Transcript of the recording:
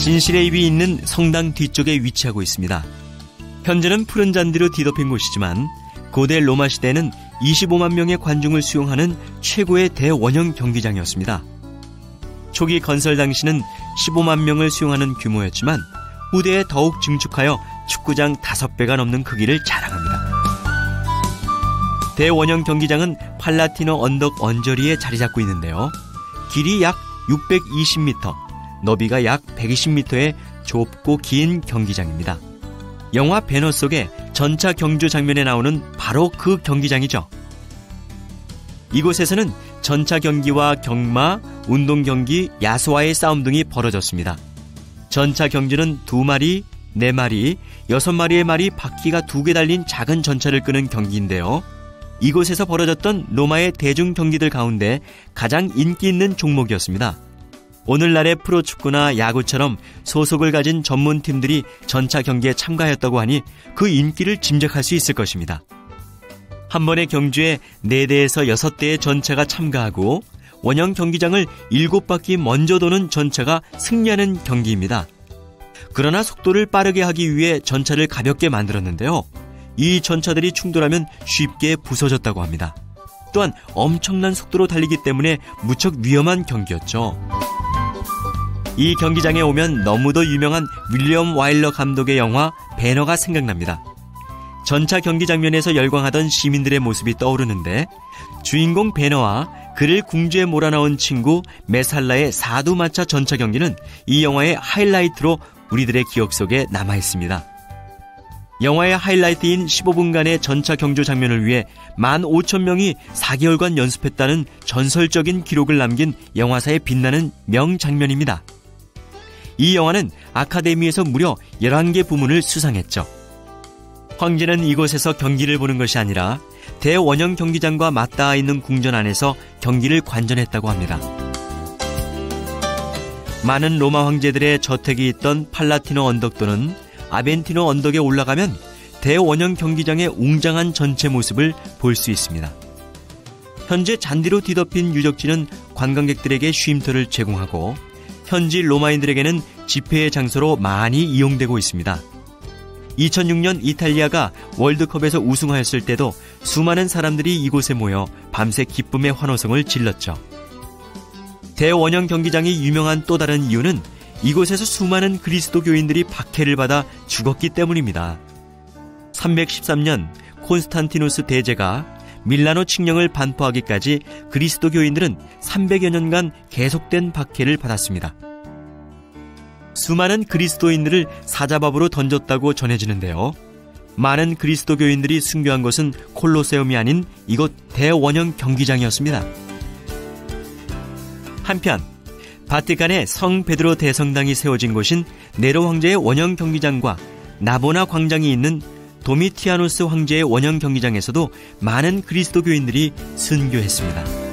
진실의 입이 있는 성당 뒤쪽에 위치하고 있습니다. 현재는 푸른 잔디로 뒤덮인 곳이지만 고대 로마 시대에는 25만 명의 관중을 수용하는 최고의 대원형 경기장이었습니다. 초기 건설 당시는 15만 명을 수용하는 규모였지만 후대에 더욱 증축하여 축구장 5배가 넘는 크기를 자랑합니다. 대원형 경기장은 팔라티노 언덕 언저리에 자리 잡고 있는데요. 길이 약 620m, 너비가 약 120m의 좁고 긴 경기장입니다. 영화 배너 속에 전차 경주 장면에 나오는 바로 그 경기장이죠. 이곳에서는 전차 경기와 경마, 운동 경기, 야수와의 싸움 등이 벌어졌습니다. 전차 경주는 2마리, 4마리, 6마리의 말이 바퀴가 2개 달린 작은 전차를 끄는 경기인데요. 이곳에서 벌어졌던 로마의 대중 경기들 가운데 가장 인기 있는 종목이었습니다. 오늘날의 프로축구나 야구처럼 소속을 가진 전문팀들이 전차 경기에 참가했다고 하니 그 인기를 짐작할 수 있을 것입니다. 한 번의 경주에 4대에서 6대의 전차가 참가하고 원형 경기장을 7바퀴 먼저 도는 전차가 승리하는 경기입니다. 그러나 속도를 빠르게 하기 위해 전차를 가볍게 만들었는데요. 이 전차들이 충돌하면 쉽게 부서졌다고 합니다. 또한 엄청난 속도로 달리기 때문에 무척 위험한 경기였죠. 이 경기장에 오면 너무도 유명한 윌리엄 와일러 감독의 영화 배너가 생각납니다. 전차 경기 장면에서 열광하던 시민들의 모습이 떠오르는데 주인공 배너와 그를 궁지에 몰아넣은 친구 메살라의 4두마차 전차 경기는 이 영화의 하이라이트로 우리들의 기억 속에 남아있습니다. 영화의 하이라이트인 15분간의 전차 경주 장면을 위해 15,000명이 4개월간 연습했다는 전설적인 기록을 남긴 영화사의 빛나는 명장면입니다. 이 영화는 아카데미에서 무려 11개 부문을 수상했죠. 황제는 이곳에서 경기를 보는 것이 아니라 대원형 경기장과 맞닿아 있는 궁전 안에서 경기를 관전했다고 합니다. 많은 로마 황제들의 저택이 있던 팔라티노 언덕 또는 아벤티노 언덕에 올라가면 대원형 경기장의 웅장한 전체 모습을 볼 수 있습니다. 현재 잔디로 뒤덮인 유적지는 관광객들에게 쉼터를 제공하고 현지 로마인들에게는 집회의 장소로 많이 이용되고 있습니다. 2006년 이탈리아가 월드컵에서 우승하였을 때도 수많은 사람들이 이곳에 모여 밤새 기쁨의 환호성을 질렀죠. 대원형 경기장이 유명한 또 다른 이유는 이곳에서 수많은 그리스도교인들이 박해를 받아 죽었기 때문입니다. 313년 콘스탄티누스 대제가 밀라노 칙령을 반포하기까지 그리스도교인들은 300여 년간 계속된 박해를 받았습니다. 수많은 그리스도인들을 사자밥으로 던졌다고 전해지는데요. 많은 그리스도교인들이 순교한 것은 콜로세움이 아닌 이곳 대원형 경기장이었습니다. 한편 바티칸의 성 베드로 대성당이 세워진 곳인 네로 황제의 원형 경기장과 나보나 광장이 있는 도미티아누스 황제의 원형 경기장에서도 많은 그리스도교인들이 순교했습니다.